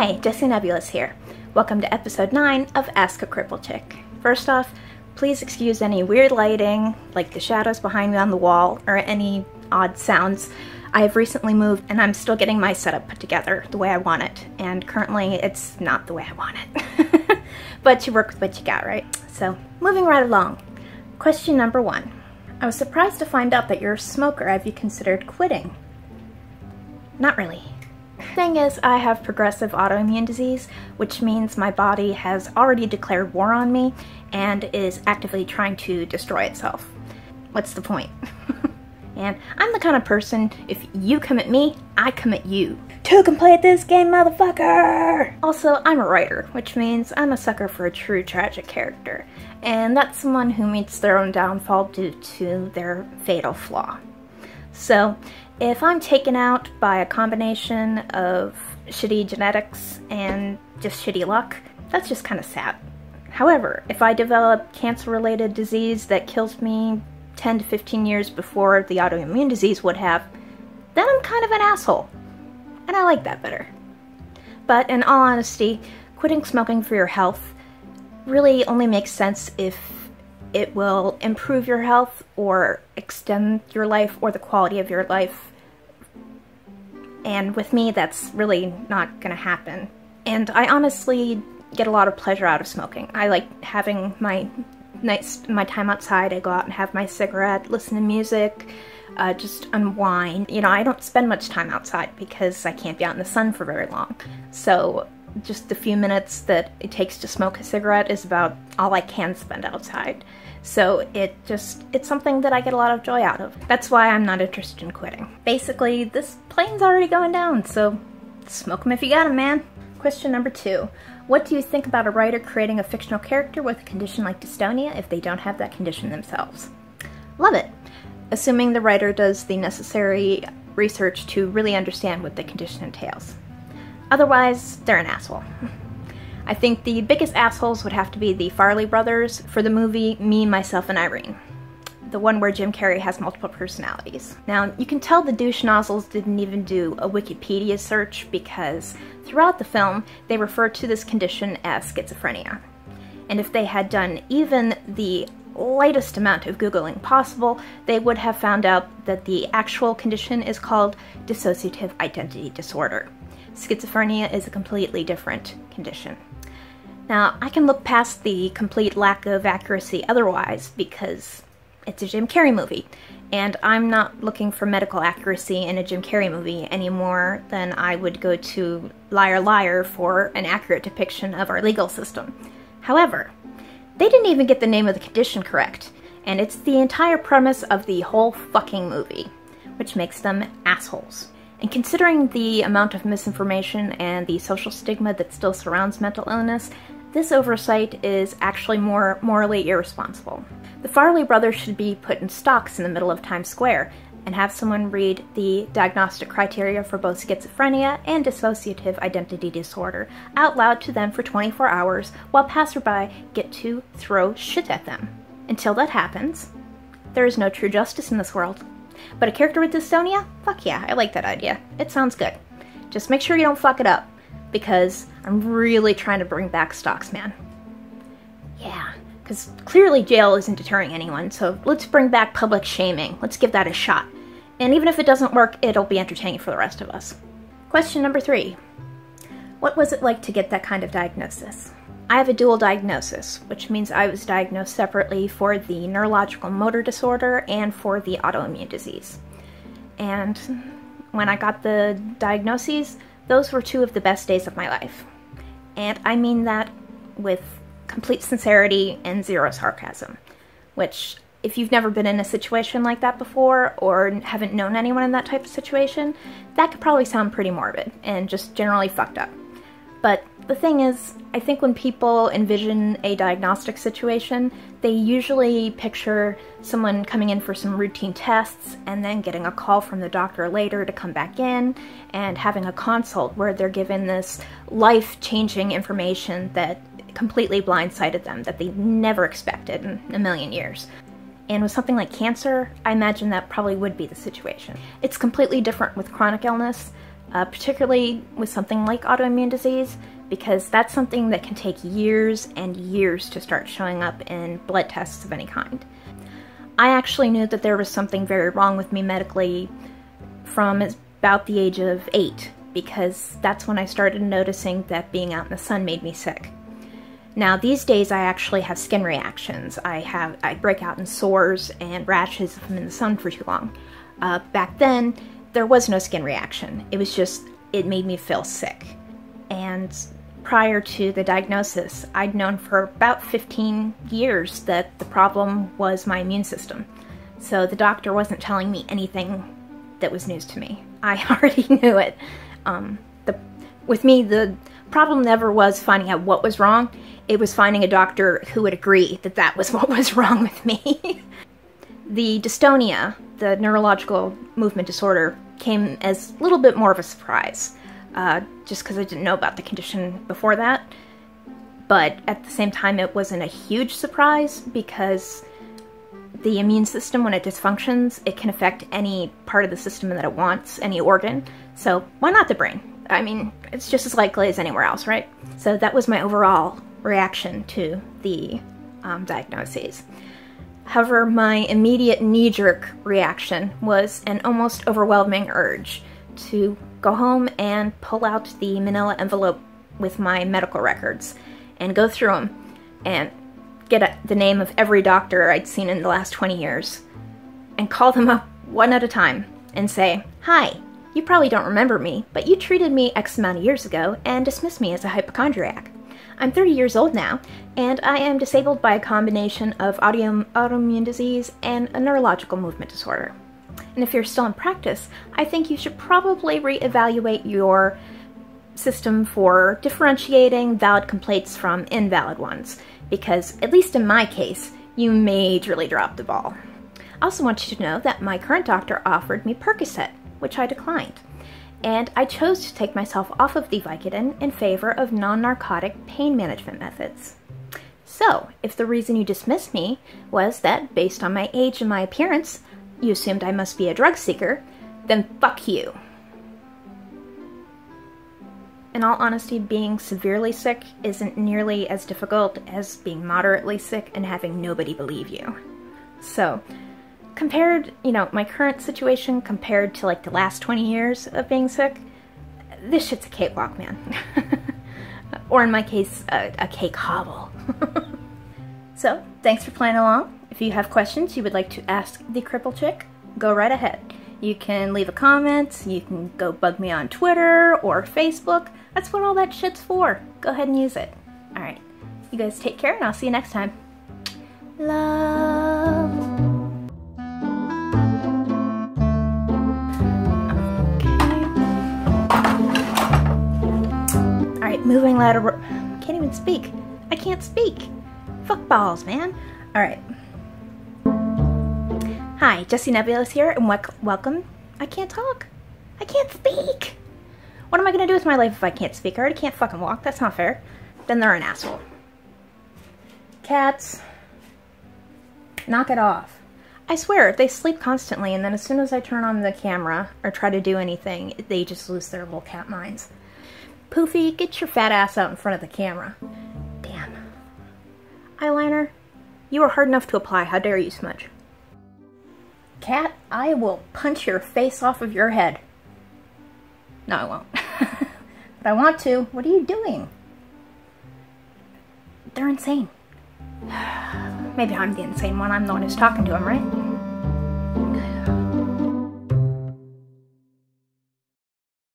Hi, Jessie Nebulous here. Welcome to episode 9 of Ask a Cripple Chick. First off, please excuse any weird lighting, like the shadows behind me on the wall, or any odd sounds. I have recently moved and I'm still getting my setup put together the way I want it, and currently it's not the way I want it. But you work with what you got, right? So, moving right along. Question number 1. I was surprised to find out that you're a smoker. Have you considered quitting? Not really. Thing is, I have progressive autoimmune disease, which means my body has already declared war on me and is actively trying to destroy itself. What's the point? And I'm the kind of person, if you come at me, I come at you. Two can play at this game, motherfucker! Also, I'm a writer, which means I'm a sucker for a true tragic character, and that's someone who meets their own downfall due to their fatal flaw. So, if I'm taken out by a combination of shitty genetics and just shitty luck, that's just kind of sad. However, if I develop cancer-related disease that kills me 10 to 15 years before the autoimmune disease would have, then I'm kind of an asshole. And I like that better. But in all honesty, quitting smoking for your health really only makes sense if it will improve your health or extend your life or the quality of your life. And with me, that's really not gonna happen. And I honestly get a lot of pleasure out of smoking. I like having my time outside. I go out and have my cigarette, listen to music, just unwind. You know, I don't spend much time outside because I can't be out in the sun for very long. So just the few minutes that it takes to smoke a cigarette is about all I can spend outside. So it's something that I get a lot of joy out of. That's why I'm not interested in quitting. Basically, this plane's already going down, so smoke them if you got them, man. Question number 2. What do you think about a writer creating a fictional character with a condition like dystonia if they don't have that condition themselves? Love it. Assuming the writer does the necessary research to really understand what the condition entails. Otherwise, they're an asshole. I think the biggest assholes would have to be the Farrelly brothers for the movie Me, Myself, and Irene, the one where Jim Carrey has multiple personalities. Now, you can tell the douche nozzles didn't even do a Wikipedia search because throughout the film, they refer to this condition as schizophrenia. And if they had done even the lightest amount of Googling possible, they would have found out that the actual condition is called dissociative identity disorder. Schizophrenia is a completely different condition. Now, I can look past the complete lack of accuracy otherwise because it's a Jim Carrey movie, and I'm not looking for medical accuracy in a Jim Carrey movie any more than I would go to Liar Liar for an accurate depiction of our legal system. However, they didn't even get the name of the condition correct, and it's the entire premise of the whole fucking movie, which makes them assholes. And considering the amount of misinformation and the social stigma that still surrounds mental illness, this oversight is actually more morally irresponsible. The Farrelly brothers should be put in stocks in the middle of Times Square and have someone read the diagnostic criteria for both schizophrenia and dissociative identity disorder out loud to them for 24 hours while passerby get to throw shit at them. Until that happens, there is no true justice in this world. But a character with dystonia? Fuck yeah, I like that idea. It sounds good. Just make sure you don't fuck it up, because I'm really trying to bring back stocks, man. Yeah, because clearly jail isn't deterring anyone, so let's bring back public shaming. Let's give that a shot. And even if it doesn't work, it'll be entertaining for the rest of us. Question number 3. What was it like to get that kind of diagnosis? I have a dual diagnosis, which means I was diagnosed separately for the neurological motor disorder and for the autoimmune disease. And when I got the diagnoses, those were two of the best days of my life. And I mean that with complete sincerity and zero sarcasm, which if you've never been in a situation like that before or haven't known anyone in that type of situation, that could probably sound pretty morbid and just generally fucked up. But the thing is, I think when people envision a diagnostic situation, they usually picture someone coming in for some routine tests and then getting a call from the doctor later to come back in and having a consult where they're given this life-changing information that completely blindsided them, that they never expected in a million years. And with something like cancer, I imagine that probably would be the situation. It's completely different with chronic illness. particularly with something like autoimmune disease, because that's something that can take years and years to start showing up in blood tests of any kind. I actually knew that there was something very wrong with me medically from about the age of 8, because that's when I started noticing that being out in the sun made me sick. Now these days I actually have skin reactions. I break out in sores and rashes if I'm in the sun for too long. Back then there was no skin reaction. It was just, it made me feel sick. And prior to the diagnosis, I'd known for about 15 years that the problem was my immune system. So the doctor wasn't telling me anything that was news to me. I already knew it. With me, the problem never was finding out what was wrong. It was finding a doctor who would agree that that was what was wrong with me. The dystonia, the neurological movement disorder, came as a little bit more of a surprise, just because I didn't know about the condition before that. But at the same time, it wasn't a huge surprise, because the immune system, when it dysfunctions, it can affect any part of the system that it wants, any organ. So why not the brain? I mean, it's just as likely as anywhere else, right? So that was my overall reaction to the diagnoses. However, my immediate knee-jerk reaction was an almost overwhelming urge to go home and pull out the manila envelope with my medical records and go through them and get the name of every doctor I'd seen in the last 20 years and call them up one at a time and say, "Hi, you probably don't remember me, but you treated me X amount of years ago and dismissed me as a hypochondriac. I'm 30 years old now, and I am disabled by a combination of autoimmune disease and a neurological movement disorder. And if you're still in practice, I think you should probably reevaluate your system for differentiating valid complaints from invalid ones, because, at least in my case, you majorly dropped the ball. I also want you to know that my current doctor offered me Percocet, which I declined, and I chose to take myself off of the Vicodin in favor of non-narcotic pain management methods. So, if the reason you dismissed me was that, based on my age and my appearance, you assumed I must be a drug seeker, then fuck you." In all honesty, being severely sick isn't nearly as difficult as being moderately sick and having nobody believe you. So, compared, you know, my current situation compared to like the last 20 years of being sick, this shit's a cakewalk, man. Or in my case, a cake hobble. So, thanks for playing along. If you have questions you would like to ask the Cripple Chick, go right ahead. You can leave a comment, you can go bug me on Twitter or Facebook. That's what all that shit's for. Go ahead and use it. Alright, you guys take care and I'll see you next time. Love. Moving lateral. Can't even speak. I can't speak. Fuck balls, man. Alright. Hi, Jessie Nebulous here, and welcome. I can't talk. I can't speak. What am I gonna do with my life if I can't speak? I already can't fucking walk. That's not fair. Then they're an asshole. Cats. Knock it off. I swear, they sleep constantly, and then as soon as I turn on the camera or try to do anything, they just lose their little cat minds. Poofy, get your fat ass out in front of the camera. Damn. Eyeliner, you are hard enough to apply. How dare you smudge? Cat, I will punch your face off of your head. No, I won't. But I want to. What are you doing? They're insane. Maybe I'm the insane one. I'm the one who's talking to him, right?